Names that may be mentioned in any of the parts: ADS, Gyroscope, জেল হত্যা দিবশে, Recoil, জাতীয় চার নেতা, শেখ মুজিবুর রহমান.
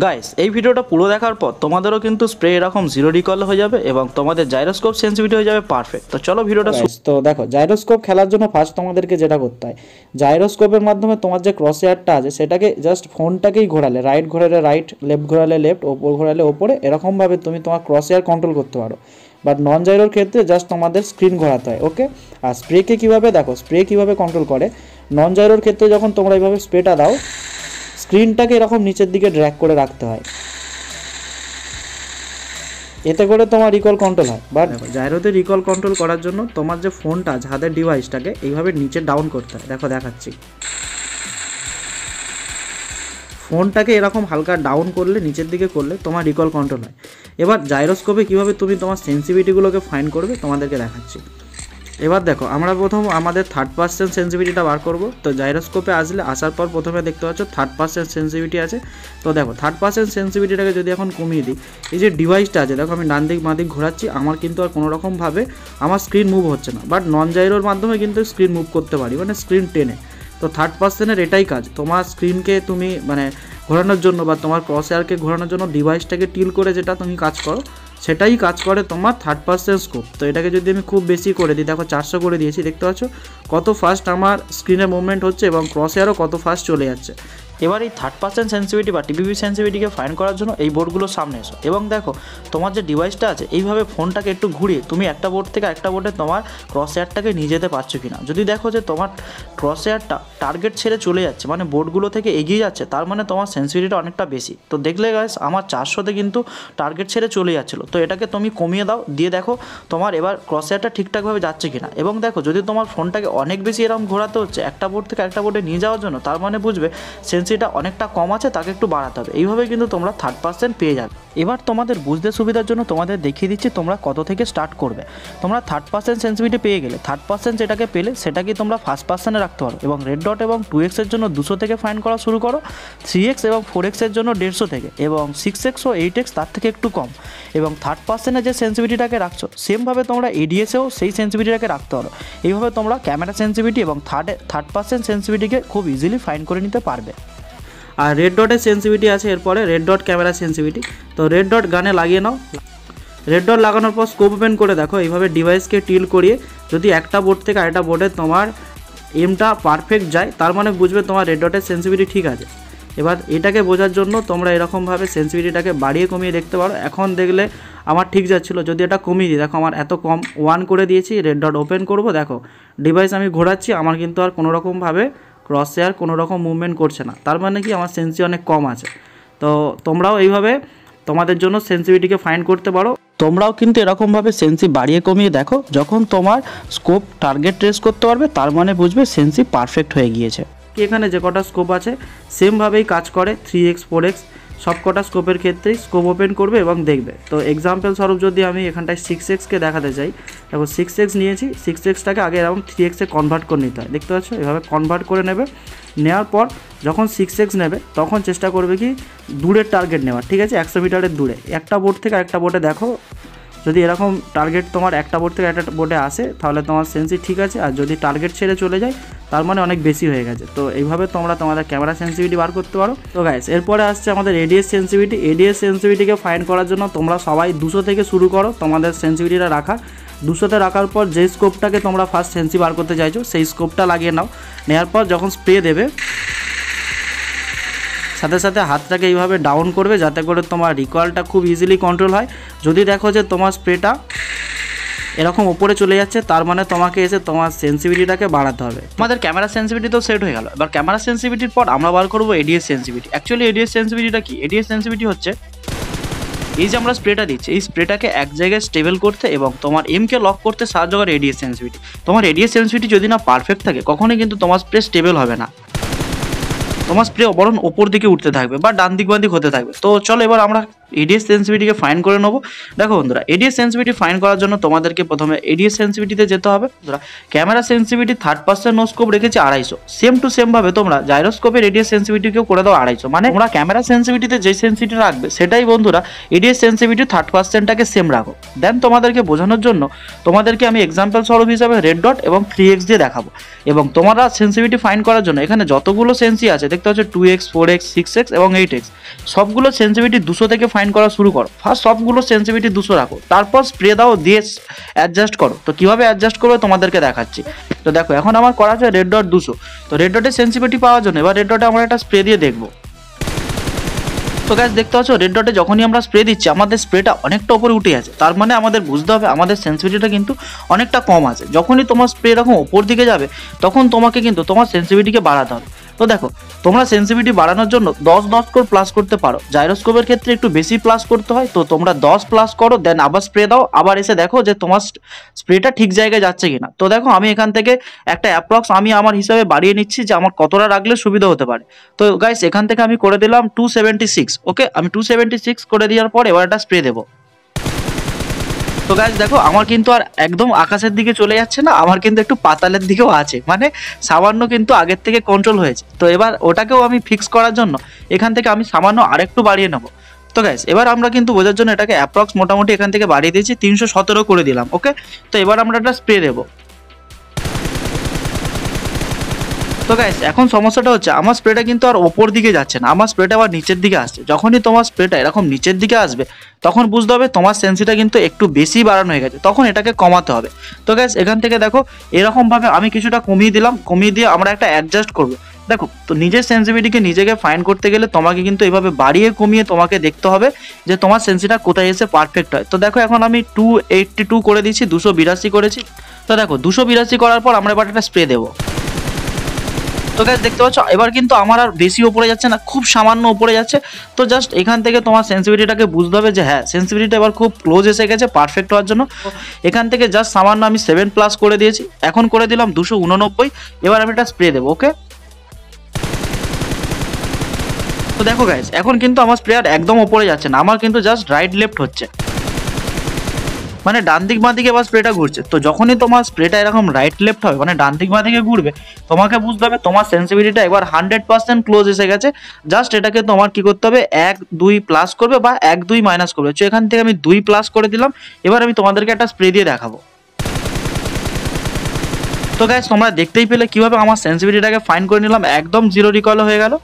Guys ये video पुरो देखार पर तुम्हारे क्योंकि स्प्रे एरकम जिरो रिकल हो जाए तुम्हारे जाइरोस्कोप सेंसिटिविटी हो जाए परफेक्ट। तो चलो भिडियो तो देखो जाइरोस्कोप खेलार जो फार्स्ट तुम्हारे जेटा करते हैं जाइरोस्कोपर माध्यम तुम्हारे क्रस हेयरटा आज से जस्ट फोन के घोराले राइट घोराले राइट लेफ्ट घोराले लेफ्ट ओपर घोराले ओपरे एरकम भाव तुम तुम्हार क्रस हेयर कंट्रोल करते बाट नन जाइरोर क्षेत्र जस्ट तुम्हारे स्क्रीन घोराते हैं ओके। और स्प्रे के क्यों देखो स्प्रे क्यों कंट्रोल कर नन जाइरोर क्षेत्र जो तुम्हारा ये स्प्रेटा दाओ स्क्रीनटा के एरकम नीचे दिखे ड्रैग कर रखते हैं এতে করে তোমার রিকল কন্ট্রোল হয়। বাট জাইরোতে রিকল কন্ট্রোল করার জন্য তোমার যে ফোনটা হাতের ডিভাইসটাকে এইভাবে নিচে ডাউন করতে হয়। দেখো দেখাচ্ছি ফোনটাকে এরকম হালকা ডাউন করলে নিচের দিকে করলে তোমার রিকল কন্ট্রোল হয়। এবার জাইরোস্কোপে কিভাবে তুমি তোমার সেন্সিটিভিটিগুলোকে ফাইন্ড করবে তোমাদেরকে দেখাচ্ছি। एबार देखो आमरा प्रथम आमादेर 30% सेंसिटिविटीटा बार करब। तो जाइरोस्कोपे आसले आसार पर प्रथम देखते पाच्छ 30% सेंसिटिविटी आछे। तो देखो 30% सेंसिटिविटीटाके जोदि एखन कमिये दिई एइ जे डिवाइसटा आछे देखो आमि डान दिक बाम दिक घोराच्छि आमार किन्तु आर कोनो रकम भावे आमार स्क्रीन मुभ होच्छे ना बाट नन जाइरोर माध्यमे किन्तु स्क्रीन मुभ करते पारि माने स्क्रीन टेने। तो 30% एटाई काज तोमार स्क्रीनके तुमि माने घोरानोर जोन्नो बा तोमार प्रसेसरके घोरानोर जोन्नो डिवाइसटाके टिल करे जेटा तुमि काज करो सेटाई काज करे तुम्हार 30% स्कोप। तो ये जो हमें खूब बेसी कर दी देखो 400 कर दिए देखते कत फास्ट हमार स्क्रीने मुभमेंट होच्छे क्रस हेयारो कत फास्ट चले जाच्छे। एबार 30% सेंसिटिविटी टीपीपी सेंसिटिविटी के फाइंड करार जोन्नो एई बोर्डगुलो सामने एसो एबं देखो तुम्हार जो डिवाइसटा आछे एइभावे फोनटाके एकटू घुरिए तुम एक बोर्ड थेके आरेकटा बोर्डे तुम्हार क्रस हेयारटाके निये जेते पारछो किना। जोदि देखो जो तुम्हार क्रस हेयारटा टार्गेट छेड़े चले जाच्छे माने बोर्डगुलो थेके एगिए जाच्छे तार माने तुम्हार सेंसिटिविटीटा अनेकटा बेशी। तो देखले गाइस आमार 400 ते किन्तु टार्गेट छेड़े चले जाच्छिलो। तो एटाके तुमि कमिये दाओ दिए देखो तुम्हार एबार क्रस हेयारटा ठीकठाक भावे जाच्छे किना एबं देखो जोदि तुम्हार फोनटाके अनेक बेशी एरकम घोराते होच्छे एकटा बोर्ड थेके आरेकटा बोर्डे निये जाओयार जोन्नो तार माने बुझबे सेंस এটা অনেকটা কম আছে তাকে একটু বাড়াতে হবে এইভাবে কিন্তু তোমরা 30% পেয়ে যাবে। এবার তোমাদের বুঝতে সুবিধার জন্য তোমাদের দেখিয়ে দিচ্ছি তোমরা কত থেকে স্টার্ট করবে। তোমরা 30% সেন্সিটিভিটি পেয়ে গেলে 30% এটাকে পেলে সেটাকে তোমরা 5% এ রাখতে পারো এবং রেড ডট এবং 2x এর জন্য 200 থেকে ফাইন্ড করা শুরু করো 3x এবং 4x এর জন্য 150 থেকে এবং 6x ও 8x তার থেকে একটু কম এবং 30% এ যে সেন্সিটিভিটিটাকে রাখছো সেম ভাবে তোমরা ADS এও সেই সেন্সিটিভিটিটাকে রাখতে পারো। এইভাবে তোমরা ক্যামেরা সেন্সিটিভিটি এবং 30% সেন্সিটিভিটিকে খুব ইজিলি ফাইন্ড করে নিতে পারবে। और रेड डॉट सेंसिटिविटी आछे एरपर रेड डॉट कैमरा सेंसिटिविटी। तो रेड डॉट गाने लागिए नाओ रेड डॉट लागानोर पर स्कोप ओपेन करे देखो एइभावे डिवाइस के टिल करिए यदि एकटा बोर्ड थेके आरेकटा बोर्डे तोमार एमटा परफेक्ट जाए तार माने बुझबे तोमार रेड डॉटेर सेंसिटिविटी ठीक आछे। एबार एटाके बोझार जोन्नो तोमरा एरकम भावे सेंसिटिविटीटाके बाड़िए कमिए देखते पारो। एखन देखले आमार ठीक जाच्छिलो जोदि एटा कमिए दिई देखो आमार एत कम 1 करे दिएछि रेड डॉट ओपेन करब देखो डिवाइस आमि घोराच्छि आमार किन्तु आर कोनो रकम भावे क्रस हेयर कोनो रकम मुभमेंट करछे ना तार माने कि आमार सेंसि अनेक कम आछे। तो तोमराओ एइभावे तोमादेर जोन्नो सेंसिटिविटीके फाइंड करते पारो। तोमराओ किन्तु एरकम भावे सेंसि बाड़िए कमिए देखो जखन तोमार स्कोप टार्गेट ट्रेस करते पारबे तार माने बुझबे सेंसि परफेक्ट हये गियेछे। एखाने जे कटा स्कोप आछे सेम भावेई काज करे 3x 4x सब कटा स्कोपर क्षेत्रे स्कोप ओपेन करबे एबं देखबे। तो एग्जाम्पल स्वरूप जोदि आमि एखानटाय 6x के देखाते चाइ देखो 6x नियेछि 6xटाके आगे एरकम 3x ए कनभार्ट करे निते हय देखते पाच्छो एभावे कनभार्ट करे नेबे नेওয়ার पर जखन 6x नेबे तखन चेष्टा करबे कि दूरेर टार्गेट नेওয়া ठीक आछे 100 मिटारेर दूरे एकटा बोर्ड थेके आरेकटा बोर्डे देखो যদি এরকম টার্গেট তোমার একটা বোর্ড থেকে একটা বোর্ডে আসে তাহলে তোমার সেন্সি ঠিক আছে আর যদি টার্গেট ছেড়ে চলে যায় তার মানে অনেক বেশি হয়ে গেছে। তো এইভাবে তোমরা তোমাদের ক্যামেরা সেন্সিটিভিটি বার করতে পারো। তো গাইস এরপরে আসছে আমাদের ADS সেন্সিটিভিটি। ADS সেন্সিটিভিটিকে ফাইন্ড করার জন্য তোমরা সবাই 200 থেকে শুরু করো তোমাদের সেন্সিটিভিটিটা রাখা 200 রাখার পর যে স্কোপটাকে তোমরা ফার্স্ট সেন্সি বার করতে চাইছো সেই স্কোপটা লাগিয়ে নাও নেওয়ার পর যখন স্প্রে দেবে साथे साथे हाथटाके एइभावे डाउन करबे जाते करे तोमार रिकलटा खूब इजिली कंट्रोल हय। जोदि देखो जे तोमार स्प्रेटा एरकम ओपरे चले जाच्छे तार माने तोमाके एसे तोमार सेंसिटिविटीटाके बाड़ाते हबे। आमादेर कैमरा सेंसिटिविटी तो सेट हये गेलो एबार कैमरा सेंसिटिविटीर पर आमरा बार करब ADS सेंसिटिविटी। एक्चुअली ADS सेंसिटिविटीटा कि ADS सेंसिटिविटी हच्छे এই যে আমরা স্প্রেটা দিচ্ছি এই স্প্রেটাকে এক জায়গায় স্টেবল করতে এবং তোমার এমকে লক করতে সাহায্য করে ADS সেন্সিটিভিটি। তোমার ADS সেন্সিটিভিটি যদি না পারফেক্ট থাকে কখনোই কিন্তু তোমার স্প্রে স্টেবল হবে না তোমার স্প্রে বরং ওপর দিকে উঠতে থাকবে বা ডান দিক বাঁ দিক হতে থাকবে। তো চলো এবার আমরা এডিএস সেনসিটিভিটিকে ফাইন করে নেব। দেখো বন্ধুরা, এডিএস সেনসিটিভিটি ফাইন করার জন্য তোমাদেরকে প্রথমে এডিএস সেনসিটিভিটিতে যেতে হবে। বন্ধুরা, ক্যামেরা সেনসিটিভিটি 30% নো স্কোপ রেখেছি 250, সেম টু সেম ভাবে তোমরা জাইরোস্কোপের এডিএস সেনসিটিভিটিকেও করে দাও 250, মানে তোমরা ক্যামেরা সেনসিটিভিটিতে যে সেনসিটিভিটি রাখবে সেটাই বন্ধুরা এডিএস সেনসিটিভিটি 30%টাকে সেম রাখো। দেন তোমাদেরকে বোঝানোর জন্য তোমাদেরকে আমি এক্সাম্পল স্বরূপ হিসাবে রেড ডট এবং 3x দিয়ে দেখাবো, এবং তোমরা সেনসিটিভিটি ফাইন করার জন্য এখানে যতগুলো সেন্সি আছে দেখতে হচ্ছে 2x 4x 6x এবং 8x, সবগুলো সেনসিটিভিটি 200 থেকে ফাইন করা শুরু করো। ফার্স্ট সবগুলো সেনসিটিভিটি 200 রাখো, তারপর স্প্রে দাও দিয়ে অ্যাডজাস্ট করো। তো কিভাবে অ্যাডজাস্ট করবে তোমাদেরকে দেখাচ্ছি। তো দেখো এখন আমার করা আছে রেড ডট 200। তো রেড ডটের সেনসিটিভিটি পাওয়ার জন্য এবার রেড ডটে আমরা একটা স্প্রে দিয়ে দেখবো। তো গাইস দেখতে পাচ্ছ রেড ডটে যখনই আমরা স্প্রে দিচ্ছি আমাদের স্প্রেটা অনেকটা উপরে উঠে আছে, তার মানে আমাদের বুঝতে হবে আমাদের সেনসিটিভিটিটা কিন্তু অনেকটা কম আছে। যখনই তোমার স্প্রে এরকম ওপর দিকে যাবে তখন তোমাকে কিন্তু তোমার সেনসিটিভিটিকে বাড়াতে হবে। তো দেখো তোমরা সেনসিটিভিটি বাড়ানোর জন্য 10 করে প্লাস করতে পারো, জাইরোস্কোপের ক্ষেত্রে একটু বেশি প্লাস করতে হয়। তো তোমরা 10 প্লাস করো, দেন আবার স্প্রে দাও, আবার এসে দেখো যে তোমার স্প্রেটা ঠিক জায়গায় যাচ্ছে কিনা। তো দেখো আমি এখান থেকে একটা অ্যাপ্রক্স আমি আমার হিসাবে বাড়িয়ে নিচ্ছি যে আমার কতটা রাখলে সুবিধা হতে পারে। তো গাইস এখান থেকে আমি করে দিলাম 276। ওকে, আমি 276 করে দেওয়ার পর এবার একটা স্প্রে দেবো। তো গাইস দেখো আমার কিন্তু আর একদম আকাশের দিকে চলে যাচ্ছে না, আমার কিন্তু একটু পাতালের দিকেও আছে, মানে সামান্য কিন্তু আগের থেকে কন্ট্রোল হয়েছে। তো এবার ওটাকেও আমি ফিক্স করার জন্য এখান থেকে আমি সামান্য আরেকটু বাড়িয়ে নেবো। তো গাইস এবার আমরা কিন্তু বোঝার জন্য এটাকে অ্যাপ্রক্স মোটামুটি এখান থেকে বাড়িয়ে দিয়েছি, 317 করে দিলাম। ওকে, তো এবার আমরা একটা স্প্রে দেবো। তো গাইস এখন সমস্যাটা হচ্ছে আমার স্প্রেটা কিন্তু আর ওপর দিকে যাচ্ছে না, আমার স্প্রেটা আবার নিচের দিকে আসছে। যখনই তোমার স্প্রেটা এরকম নিচের দিকে আসবে তখন বুঝতে হবে তোমার সেন্সিটা কিন্তু একটু বেশি বাড়ানো হয়ে গেছে, তখন এটাকে কমাতে হবে। তো গাইস এখান থেকে দেখো এরকমভাবে আমি কিছুটা কমিয়ে দিলাম, কমিয়ে দিয়ে আমরা একটা অ্যাডজাস্ট করবো। দেখো তো নিজের সেনসিটিভিটিকে নিজেকে ফাইন করতে গেলে তোমাকে কিন্তু এভাবে বাড়িয়ে কমিয়ে তোমাকে দেখতে হবে যে তোমার সেন্সিটা কোথায় এসে পারফেক্ট হয়। তো দেখো এখন আমি 282 করে দিচ্ছি, 282 করেছি। তো দেখো 282 করার পর আমরা এবার একটা স্প্রে দেবো। তো গাইস দেখতে পাচ্ছ এবার কিন্তু আমার আর বেশি ওপরে যাচ্ছে না, খুব সামান্য ওপরে যাচ্ছে। তো জাস্ট এখান থেকে তোমার সেনসিটিভিটিটাকে বুঝতে হবে যে হ্যাঁ সেনসিটিভিটিটা এবার খুব ক্লোজ এসে গেছে পারফেক্ট হওয়ার জন্য। এখান থেকে জাস্ট সামান্য আমি 7 প্লাস করে দিয়েছি, এখন করে দিলাম 289। এবার আমি এটা স্প্রে দেবো। ওকে, তো দেখো গাইস এখন কিন্তু আমার স্প্রে আর একদম ওপরে যাচ্ছে না, আমার কিন্তু জাস্ট রাইট লেফট হচ্ছে, মানে ডান দিক বাঁ দিকে এবার স্প্রেটা ঘুরছে। তো যখনই তোমার স্প্রেটা এরকম রাইট লেফট হবে, মানে ডান দিক বাঁ দিকে ঘুরবে, তোমাকে বুঝতে হবে তোমার সেনসিটিভিটিটা একবার 100% ক্লোজ এসে গেছে। জাস্ট এটাকে তোমার কি করতে হবে, 1-2 প্লাস করবে বা 1-2 মাইনাস করবে। তো এখান থেকে আমি 2 প্লাস করে দিলাম। এবার আমি তোমাদেরকে একটা স্প্রে দিয়ে দেখাবো। তো গাইস তোমরা দেখতেই পেলে কিভাবে আমার সেনসিটিভিটিটাকে ফাইন করে নিলাম, একদম জিরো রিকল হয়ে গেল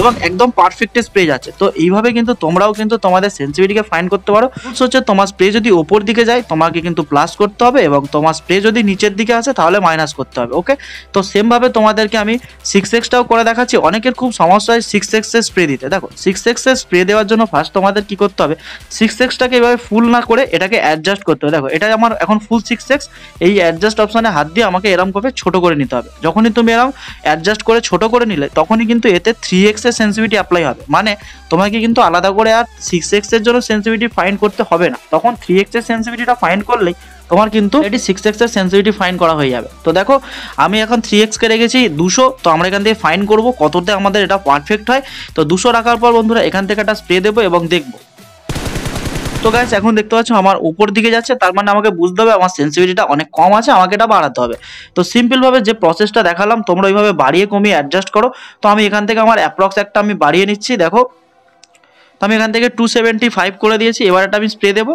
এবং একদম পারফেক্ট স্প্রে যাচ্ছে। তো এইভাবে কিন্তু তোমরাও কিন্তু তোমাদের সেনসিটিভিটিকে ফাইন করতে পারো। হচ্ছে তোমার স্প্রে যদি ওপর দিকে যায় তোমাকে কিন্তু প্লাস করতে হবে, এবং তোমার স্প্রে যদি নিচের দিকে আসে তাহলে মাইনাস করতে হবে। ওকে, তো সেমভাবে তোমাদেরকে আমি 6xটাও করে দেখাচ্ছি। অনেকের খুব সমস্যা হয় 6x স্প্রে দিতে। দেখো 6x স্প্রে দেওয়ার জন্য ফার্স্ট তোমাদের কি করতে হবে, 6xটাকে এভাবে ফুল না করে এটাকে অ্যাডজাস্ট করতে হবে। দেখো এটা আমার এখন ফুল 6x, এই অ্যাডজাস্ট অপশানে হাত দিয়ে আমাকে এরম করে ছোট করে নিতে হবে। যখনই তুমি এরম অ্যাডজাস্ট করে ছোট করে নিলে তখনই কিন্তু এতে 3x সেনসিটিভিটি অ্যাপ্লাই হবে, মানে তোমাকে কিন্তু আলাদা করে আর 6x এর জন্য সেনসিটিভিটি ফাইন করতে হবে না। তখন 3x এর সেনসিটিভিটিটা ফাইন করলেই তোমার কিন্তু এটি 6x এর সেনসিটিভিটি ফাইন করা হয়ে যাবে। তো দেখো আমি এখন 3x কে রেখেছি 200। তো আমরা এখান থেকে ফাইন করব কততে আমাদের এটা পারফেক্ট হয়। তো 200 রাখার পর বন্ধুরা এখান থেকে একটা স্প্রে দেবো এবং দেখবো। তো গাইস এখন দেখতে পাচ্ছ আমার উপর দিকে যাচ্ছে, তার মানে আমাকে বুঝতে হবে আমার সেনসিটিভিটিটা অনেক কম আছে, আমাকে এটা বাড়াতে হবে। তো সিম্পলভাবে যে প্রসেসটা দেখালাম তোমরা ওইভাবে বাড়িয়ে কমিয়ে অ্যাডজাস্ট করো। তো আমি এখান থেকে আমার অ্যাপ্রক্স একটা আমি বাড়িয়ে নিচ্ছি। দেখো তো আমি এখান থেকে 275 করে দিয়েছি। এবার এটা আমি স্প্রে দেবো।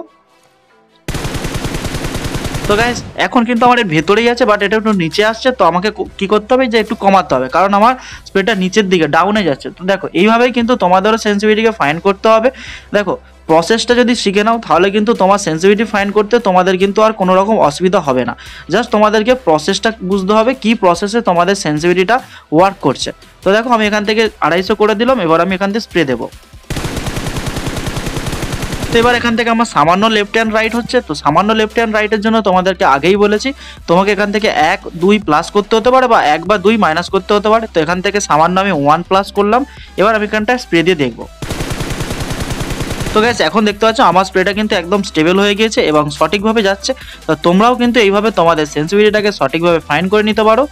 তো গাইস এখন কিন্তু আমার এর ভেতরেই আছে, বাট এটা একটু নিচে আসছে। তো আমাকে কি করতে হবে, যে একটু কমাতে হবে, কারণ আমার স্প্রেটা নিচের দিকে ডাউনে যাচ্ছে। তো দেখো এইভাবেই কিন্তু তোমাদেরও সেনসিটিভিটিকে ফাইন করতে হবে। দেখো প্রসেসটা যদি শিখে নাও তাহলে কিন্তু তোমার সেনসিটিভিটি ফাইন করতে তোমাদের কিন্তু আর কোনো রকম অসুবিধা হবে না। জাস্ট তোমাদেরকে প্রসেসটা বুঝতে হবে, কি প্রসেসে তোমাদের সেনসিটিভিটিটা ওয়ার্ক করছে। তো দেখো আমি এখান থেকে 250 করে দিলাম। এবার আমি এখান থেকে স্প্রে দেবো। তো এবার এখান থেকে আমার সামান্য লেফট হ্যান্ড রাইট হচ্ছে। তো সামান্য লেফট হ্যান্ড রাইটের জন্য তোমাদেরকে আগেই বলেছি তোমাকে এখান থেকে 1-2 প্লাস করতে হতে পারে বা 1 বা 2 মাইনাস করতে হতে পারে। তো এখান থেকে সামান্য আমি 1 প্লাস করলাম। এবার আমি এখানটা স্প্রে দিয়ে দেখবো। তো গাইস এখন দেখতে পাচ্ছ আমার স্প্রেটা কিন্তু একদম স্টেবল হয়ে গিয়েছে এবং সঠিকভাবে যাচ্ছে। তো তোমরাও কিন্তু এইভাবে তোমাদের সেনসিটিভিটিটাকে সঠিকভাবে ফাইন করে নিতে পারো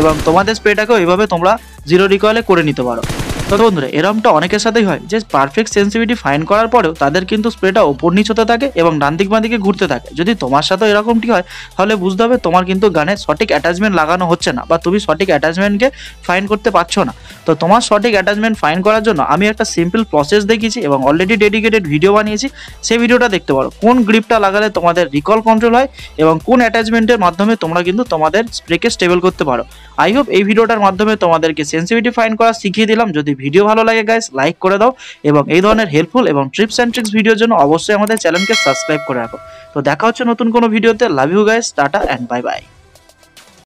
এবং তোমাদের স্প্রেটাকেও এইভাবে তোমরা জিরো রিকয়েলে করে নিতে পারো। তবে বন্ধুরা এরমটা অনেকের সাথেই হয় যে পারফেক্ট সেনসিটিভিটি ফাইন্ড করার পরেও তাদের কিন্তু স্প্রেটা উপর নিচ হতে থাকে এবং ডান দিক বাঁ দিকে ঘুরতে থাকে। যদি তোমার সাথে এরকমটি হয় তাহলে বুঝতে হবে তোমার কিন্তু গানে সঠিক অ্যাটাচমেন্ট লাগানো হচ্ছে না বা তুমি সঠিক অ্যাটাচমেন্টকে ফাইন্ড করতে পারছো না। তো তোমার সঠিক অ্যাটাচমেন্ট ফাইন্ড করার জন্য আমি একটা সিম্পল প্রসেস দেখিয়েছি এবং অলরেডি ডেডিকেটেড ভিডিও বানিয়েছি, সেই ভিডিওটা দেখতে পারো কোন গ্রিপটা লাগালে তোমাদের রিকল কন্ট্রোল হয় এবং কোন অ্যাটাচমেন্টের মাধ্যমে তোমরা কিন্তু তোমাদের স্প্রেকে স্টেবল করতে পারো। আই হোপ এই ভিডিওটার মাধ্যমে তোমাদেরকে সেনসিটিভিটি ফাইন্ড করা শিখিয়ে দিলাম। যদি ভিডিও ভালো লাগে গাইস লাইক করে দাও এবং এই ধরনের হেল্পফুল এবং ট্রিপস অ্যান্ড ট্রিক্স ভিডিওর জন্য অবশ্যই আমাদের চ্যানেলকে সাবস্ক্রাইব করে রাখো। তো দেখা হচ্ছে নতুন কোনো ভিডিওতে। Love you guys, tata and bye by.